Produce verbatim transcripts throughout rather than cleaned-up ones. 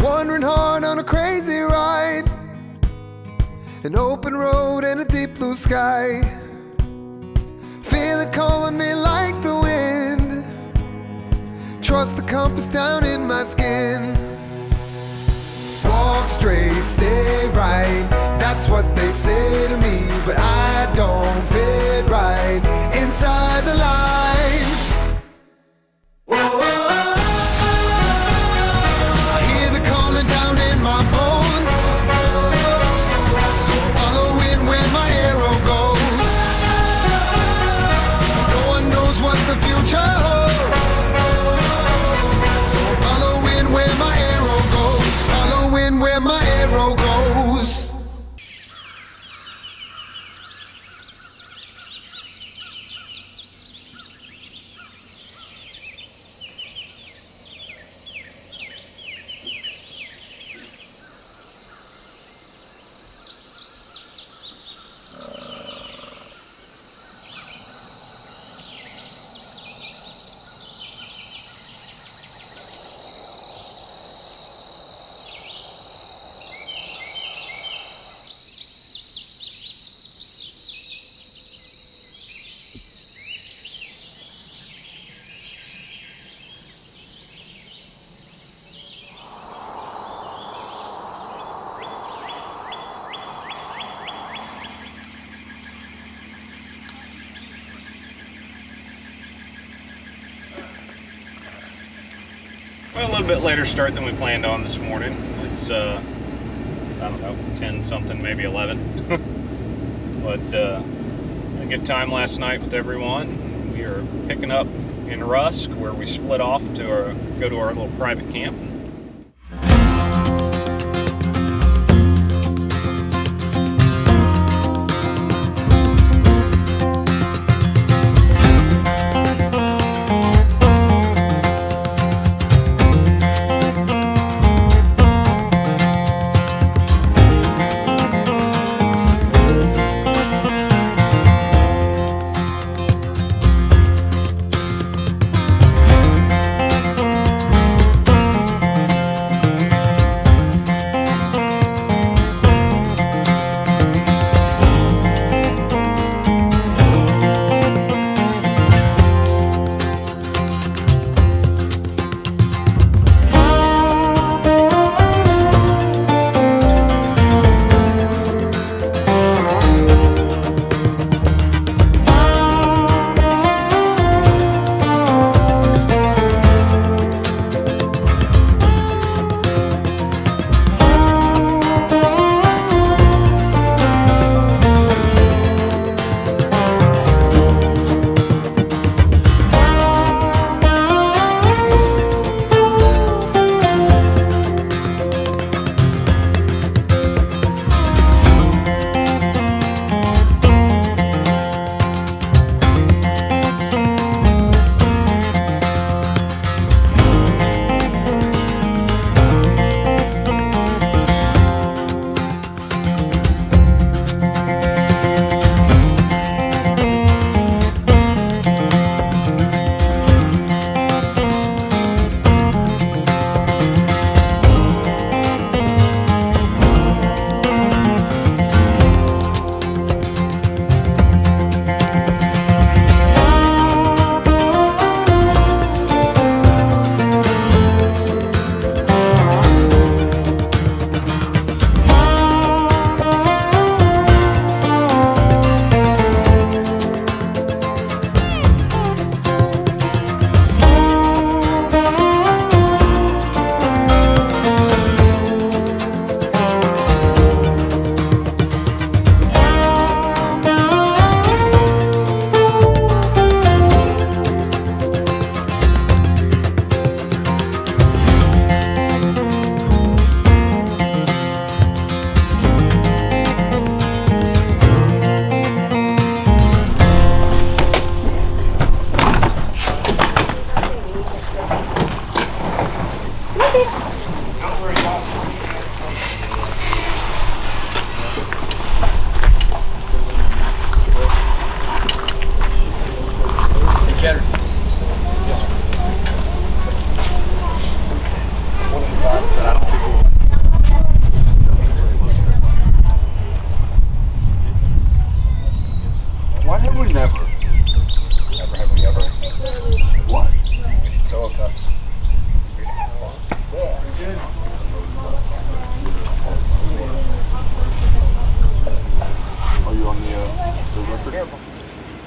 Wandering hard on a crazy ride, an open road and a deep blue sky. Feel it calling me like the wind, trust the compass down in my skin. Walk straight, stay right, that's what they say to me, but I don't fit right inside the lines. Well, a little bit later start than we planned on this morning. It's, uh, I don't know, ten something, maybe eleven. But uh, a good time last night with everyone. We are picking up in Rusk, where we split off to our, go to our little private camp.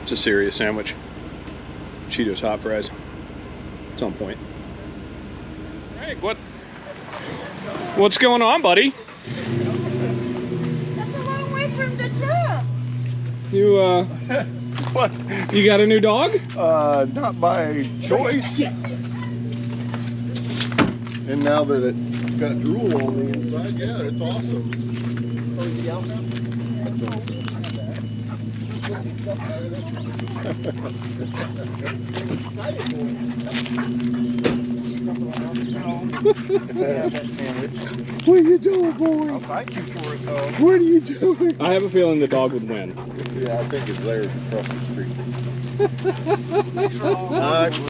It's a serious sandwich. Cheetos hot fries. It's on point. Hey, what? What's going on, buddy? That's a long way from the truck. You uh what? You got a new dog? Uh not by choice. And now that it's got drool on the inside, yeah, it's awesome. Oh, is he out now? What are you doing, boy? I'll fight you for it, though. What are you doing? I have a feeling the dog would win. Yeah, I think it's Larry's across the street.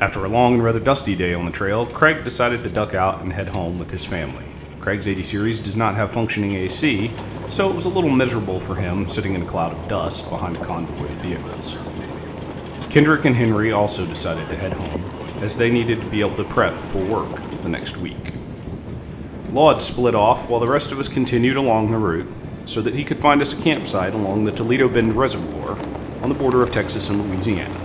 After a long and rather dusty day on the trail, Craig decided to duck out and head home with his family. Craig's eighty series does not have functioning A C, so it was a little miserable for him sitting in a cloud of dust behind a convoy of vehicles. Kendrick and Henry also decided to head home, as they needed to be able to prep for work the next week. Laud split off while the rest of us continued along the route, so that he could find us a campsite along the Toledo Bend Reservoir on the border of Texas and Louisiana.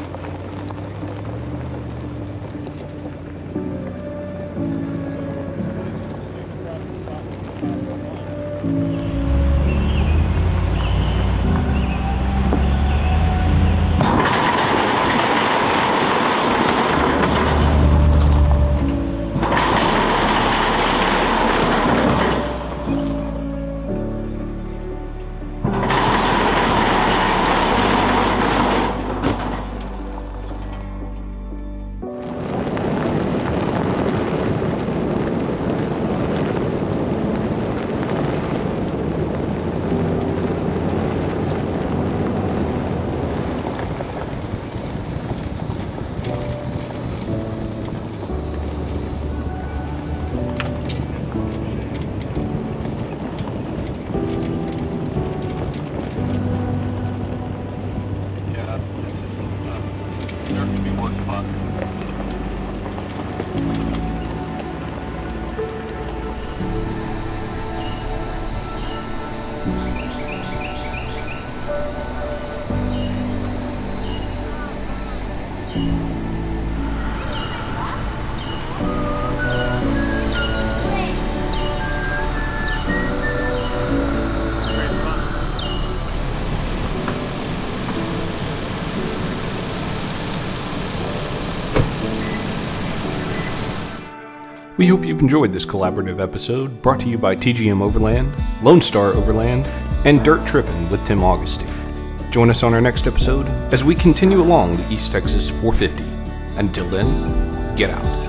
We hope you've enjoyed this collaborative episode brought to you by T G M Overland, Lone Star Overland, and Dirt Trippin' with Tim Augustine. Join us on our next episode as we continue along the East Texas four fifty. Until then, get out.